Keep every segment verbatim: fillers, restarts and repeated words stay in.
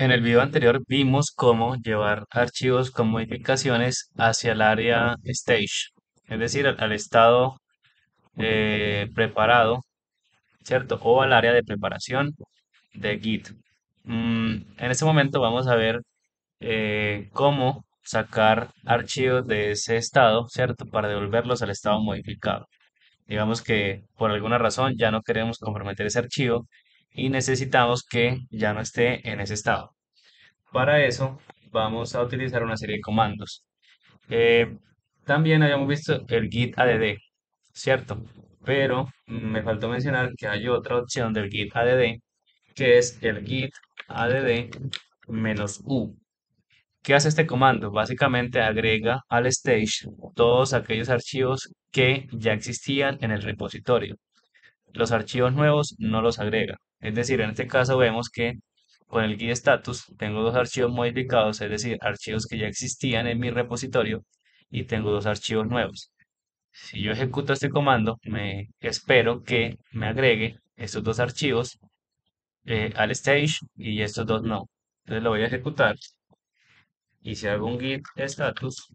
En el video anterior vimos cómo llevar archivos con modificaciones hacia el área stage, es decir, al, al estado eh, preparado, ¿cierto? O al área de preparación de Git. Mm, en este momento vamos a ver eh, cómo sacar archivos de ese estado, ¿cierto? Para devolverlos al estado modificado. Digamos que por alguna razón ya no queremos comprometer ese archivo y necesitamos que ya no esté en ese estado. Para eso vamos a utilizar una serie de comandos. Eh, también habíamos visto el git add, ¿cierto? Pero me faltó mencionar que hay otra opción del git add, que es el git add menos u. ¿Qué hace este comando? Básicamente agrega al stage todos aquellos archivos que ya existían en el repositorio. Los archivos nuevos no los agrega. Es decir, en este caso vemos que con el git status tengo dos archivos modificados, es decir, archivos que ya existían en mi repositorio, y tengo dos archivos nuevos. Si yo ejecuto este comando, me espero que me agregue estos dos archivos eh, al stage y estos dos no. Entonces lo voy a ejecutar. Y si hago un git status,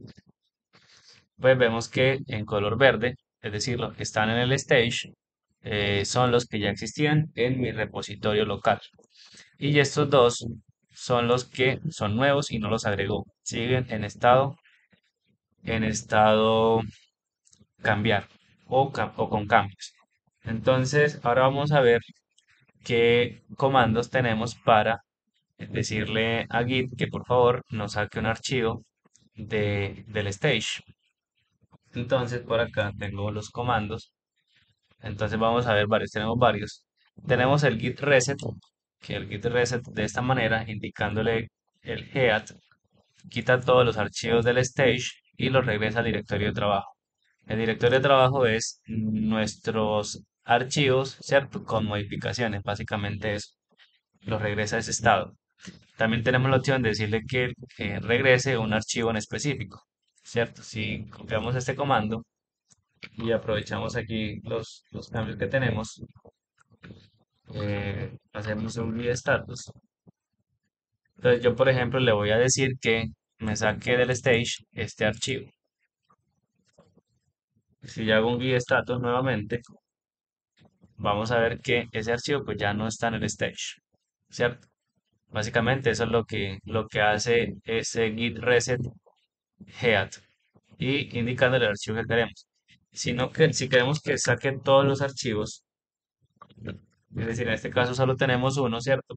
pues vemos que en color verde, es decir, los que están en el stage, eh, son los que ya existían en mi repositorio local. Y estos dos son los que son nuevos y no los agregó. Siguen en estado, en estado cambiar o, o con cambios. Entonces, ahora vamos a ver qué comandos tenemos para decirle a Git que por favor nos saque un archivo de, del stage. Entonces por acá tengo los comandos. Entonces vamos a ver varios, tenemos varios. Tenemos el git reset, que el git reset de esta manera, indicándole el head, quita todos los archivos del stage y los regresa al directorio de trabajo. El directorio de trabajo es nuestros archivos, ¿cierto? Con modificaciones, básicamente eso. Los regresa a ese estado. También tenemos la opción de decirle que eh, regrese un archivo en específico, ¿cierto? Si copiamos este comando y aprovechamos aquí los, los cambios que tenemos, eh, hacemos un git status. Entonces yo, por ejemplo, le voy a decir que me saque del stage este archivo. Si yo hago un git status nuevamente, vamos a ver que ese archivo pues ya no está en el stage, ¿cierto? Básicamente eso es lo que, lo que hace ese git reset head, y indicándole el archivo que queremos. Sino que, si queremos que saquen todos los archivos, es decir, en este caso solo tenemos uno, ¿cierto?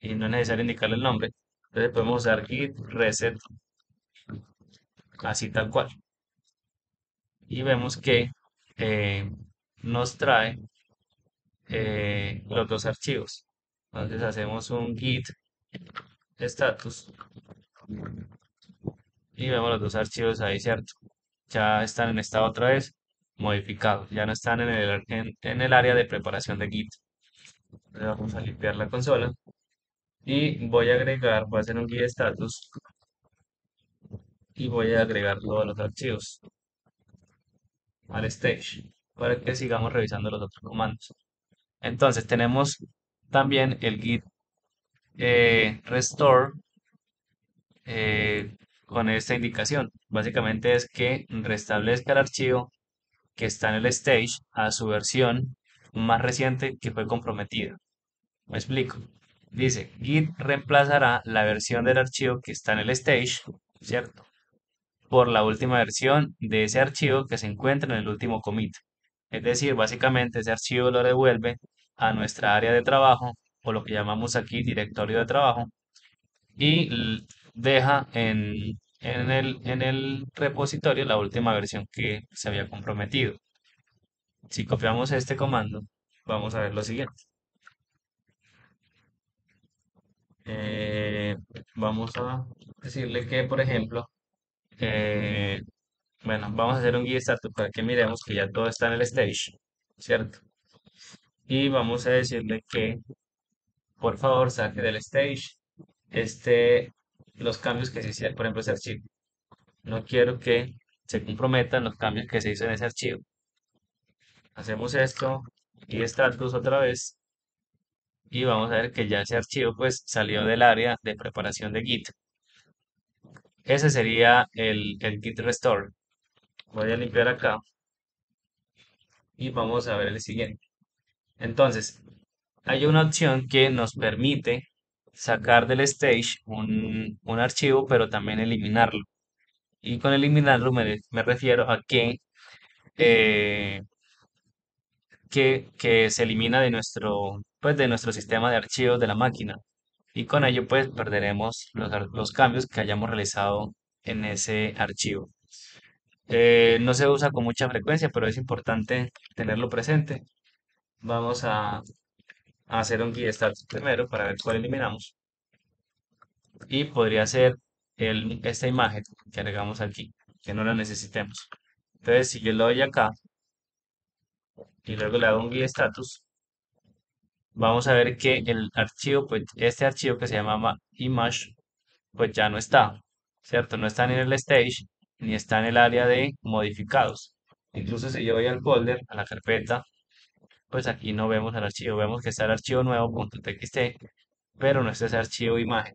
Y no es necesario indicarle el nombre. Entonces podemos usar git reset así tal cual. Y vemos que eh, nos trae eh, los dos archivos. Entonces hacemos un git status y vemos los dos archivos ahí, ¿cierto? Ya están en estado otra vez modificado, ya no están en el, en, en el área de preparación de Git. Entonces vamos a limpiar la consola y voy a agregar, voy a hacer un git status y voy a agregar todos los archivos al stage para que sigamos revisando los otros comandos. Entonces tenemos también el git eh, restore eh, con esta indicación. Básicamente es que restablezca el archivo que está en el stage a su versión más reciente que fue comprometida. Me explico. Dice, git reemplazará la versión del archivo que está en el stage, ¿cierto?, por la última versión de ese archivo que se encuentra en el último commit. Es decir, básicamente ese archivo lo devuelve a nuestra área de trabajo, o lo que llamamos aquí directorio de trabajo, y deja en, en, el, en el repositorio la última versión que se había comprometido. Si copiamos este comando, vamos a ver lo siguiente. Eh, vamos a decirle que, por ejemplo, eh, bueno, vamos a hacer un git status para que miremos que ya todo está en el stage, ¿cierto? Y vamos a decirle que por favor saque del stage este, los cambios que se hicieron, por ejemplo, ese archivo. No quiero que se comprometan los cambios que se hizo en ese archivo. Hacemos esto y status otra vez y vamos a ver que ya ese archivo pues salió del área de preparación de Git. Ese sería el, el Git Restore. Voy a limpiar acá y vamos a ver el siguiente. Entonces, hay una opción que nos permite sacar del stage un, un archivo, pero también eliminarlo. Y con eliminarlo me, me refiero a que, eh, que, que se elimina de nuestro, pues, de nuestro sistema de archivos de la máquina. Y con ello pues perderemos los, los cambios que hayamos realizado en ese archivo. Eh, no se usa con mucha frecuencia, pero es importante tenerlo presente. Vamos a, a hacer un git status primero para ver cuál eliminamos. Y podría ser el, esta imagen que agregamos aquí, que no la necesitemos. Entonces, si yo le doy acá y luego le hago un git status, vamos a ver que el archivo, pues este archivo que se llama image, pues ya no está, ¿cierto? No está ni en el stage, ni está en el área de modificados. Incluso si yo voy al folder, a la carpeta, pues aquí no vemos el archivo. Vemos que está el archivo nuevo.txt, pero no está ese archivo imagen.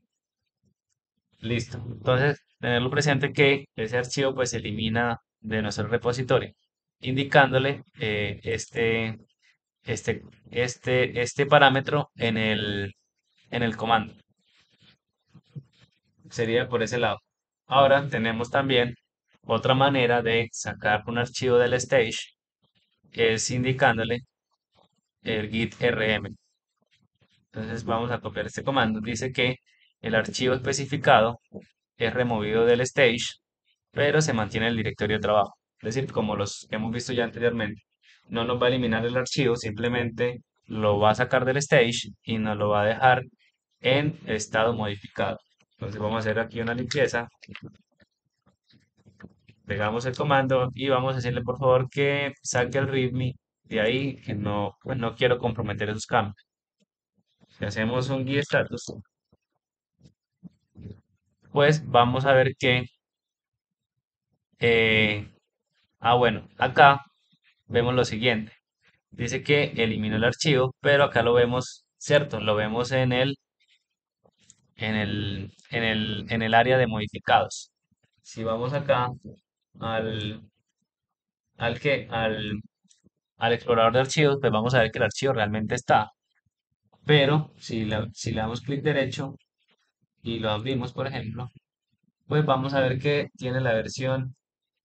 Listo. Entonces, tenerlo presente que ese archivo pues se elimina de nuestro repositorio, indicándole eh, este... Este, este, este parámetro en el, en el comando. Sería por ese lado. Ahora tenemos también otra manera de sacar un archivo del stage, es indicándole el git rm. Entonces vamos a copiar este comando. Dice que el archivo especificado es removido del stage, pero se mantiene en el directorio de trabajo. Es decir, como los que hemos visto ya anteriormente, no nos va a eliminar el archivo, simplemente lo va a sacar del stage y nos lo va a dejar en estado modificado. Entonces vamos a hacer aquí una limpieza. Pegamos el comando y vamos a decirle por favor que saque el readme de ahí, que no, pues no quiero comprometer esos cambios. Si hacemos un git status, pues vamos a ver que... Eh, ah bueno, acá vemos lo siguiente, dice que eliminó el archivo, pero acá lo vemos, cierto, lo vemos en el, en el, en el, en el área de modificados. Si vamos acá al, al, que, al, al explorador de archivos, pues vamos a ver que el archivo realmente está, pero si, la, si le damos clic derecho y lo abrimos, por ejemplo, pues vamos a ver que tiene la versión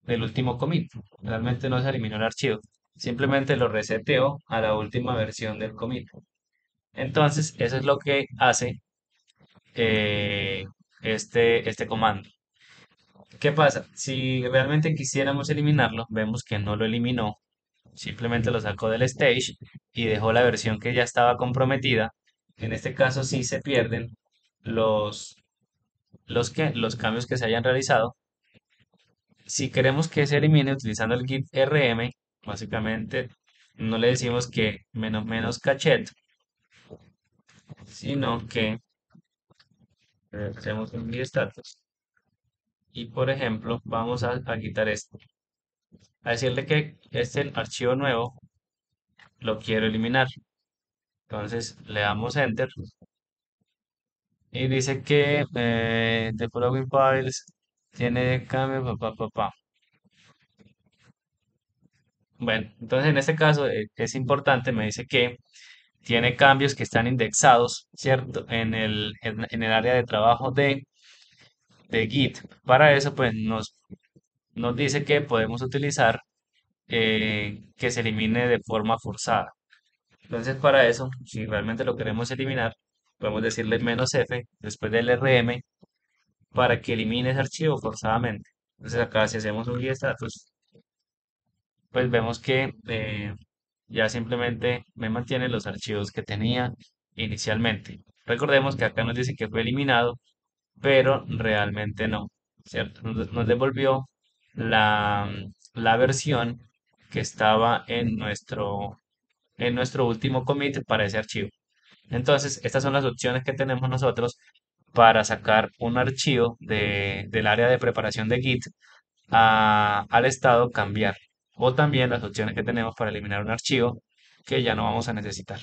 del último commit. Realmente no se eliminó el archivo, simplemente lo reseteó a la última versión del commit. Entonces eso es lo que hace eh, este, este comando. ¿Qué pasa? Si realmente quisiéramos eliminarlo, vemos que no lo eliminó, simplemente lo sacó del stage y dejó la versión que ya estaba comprometida. En este caso sí se pierden los, los, que, los cambios que se hayan realizado. Si queremos que se elimine utilizando el git rm, básicamente no le decimos que menos menos cachet, sino que hacemos un git status y por ejemplo vamos a, a quitar esto, a decirle que este archivo nuevo lo quiero eliminar. Entonces le damos enter y dice que eh, the following files tiene cambio, papá, papá. Bueno, entonces en este caso es importante, me dice que tiene cambios que están indexados, ¿cierto? En el, en, en el área de trabajo de, de Git. Para eso, pues, nos, nos dice que podemos utilizar eh, que se elimine de forma forzada. Entonces, para eso, si realmente lo queremos eliminar, podemos decirle menos F después del R M, para que elimine ese archivo forzadamente. Entonces acá si hacemos un git status, pues vemos que eh, ya simplemente me mantiene los archivos que tenía inicialmente. Recordemos que acá nos dice que fue eliminado, pero realmente no, ¿cierto? Nos devolvió la, la versión que estaba en nuestro, en nuestro último commit para ese archivo. Entonces estas son las opciones que tenemos nosotros para sacar un archivo de, del área de preparación de Git a, al estado cambiar, o también las opciones que tenemos para eliminar un archivo que ya no vamos a necesitar.